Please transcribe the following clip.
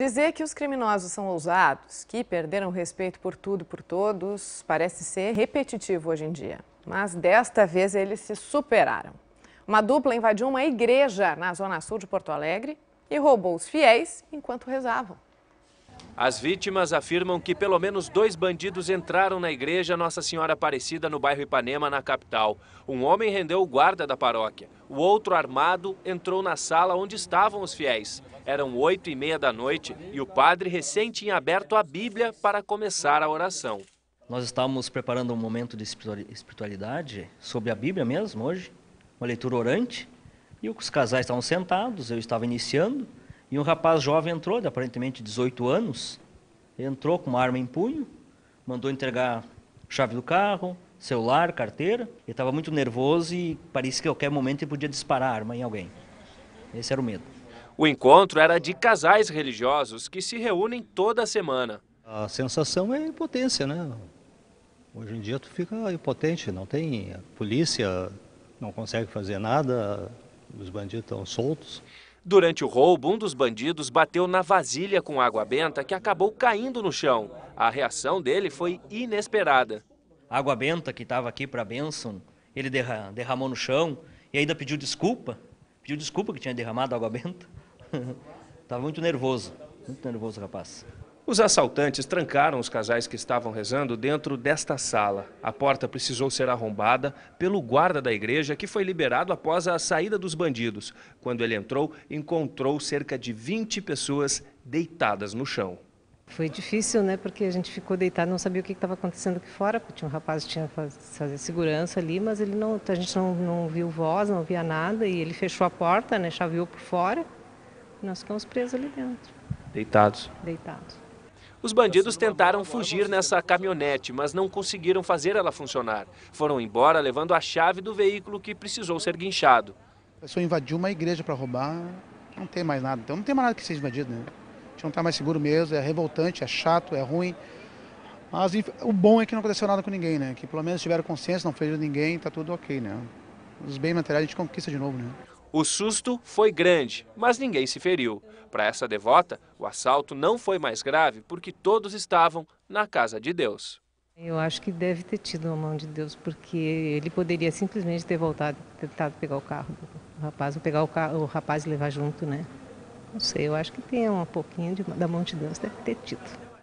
Dizer que os criminosos são ousados, que perderam respeito por tudo e por todos, parece ser repetitivo hoje em dia. Mas desta vez eles se superaram. Uma dupla invadiu uma igreja na zona sul de Porto Alegre e roubou os fiéis enquanto rezavam. As vítimas afirmam que pelo menos 2 bandidos entraram na igreja Nossa Senhora Aparecida no bairro Ipanema, na capital. Um homem rendeu o guarda da paróquia. O outro, armado, entrou na sala onde estavam os fiéis. Eram 20h30 e o padre recém tinha aberto a Bíblia para começar a oração. Nós estávamos preparando um momento de espiritualidade sobre a Bíblia mesmo hoje, uma leitura orante, e os casais estavam sentados, eu estava iniciando. E um rapaz jovem entrou, de aparentemente 18 anos, entrou com uma arma em punho, mandou entregar chave do carro, celular, carteira. Ele estava muito nervoso e parecia que a qualquer momento ele podia disparar a arma em alguém. Esse era o medo. O encontro era de casais religiosos que se reúnem toda semana. A sensação é impotência, né? Hoje em dia tu fica impotente, não tem a polícia, não consegue fazer nada, os bandidos estão soltos. Durante o roubo, um dos bandidos bateu na vasilha com água benta que acabou caindo no chão. A reação dele foi inesperada. A água benta que estava aqui para a bênção, ele derramou no chão e ainda pediu desculpa que tinha derramado água benta. Estava muito nervoso o rapaz. Os assaltantes trancaram os casais que estavam rezando dentro desta sala. A porta precisou ser arrombada pelo guarda da igreja, que foi liberado após a saída dos bandidos. Quando ele entrou, encontrou cerca de 20 pessoas deitadas no chão. Foi difícil, né? Porque a gente ficou deitado, não sabia o que estava acontecendo aqui fora, porque tinha um rapaz que tinha que fazer segurança ali, mas ele não, a gente não viu voz, não via nada, e ele fechou a porta, né? Chaveou por fora, e nós ficamos presos ali dentro. Deitados? Deitados. Os bandidos tentaram fugir nessa caminhonete, mas não conseguiram fazer ela funcionar. Foram embora levando a chave do veículo que precisou ser guinchado. A pessoa invadiu uma igreja para roubar, não tem mais nada. Então não tem mais nada que seja invadido, né? A gente não está mais seguro mesmo, é revoltante, é chato, é ruim. Mas o bom é que não aconteceu nada com ninguém, né? Que pelo menos tiveram consciência, não fez ninguém, está tudo ok, né? Os bens materiais a gente conquista de novo, né? O susto foi grande, mas ninguém se feriu. Para essa devota, o assalto não foi mais grave porque todos estavam na casa de Deus. Eu acho que deve ter tido a mão de Deus, porque ele poderia simplesmente ter voltado, tentado pegar o carro do rapaz, ou pegar o carro, o rapaz e levar junto, né? Não sei, eu acho que tem um pouquinho da mão de Deus, deve ter tido.